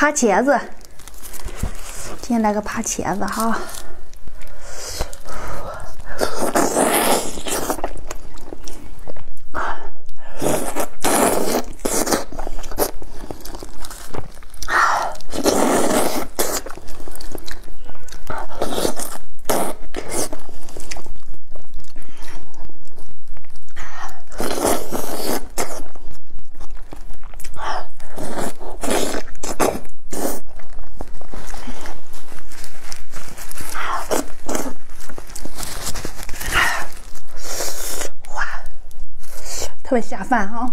扒茄子。今天来个扒茄子哈。 特别下饭哈。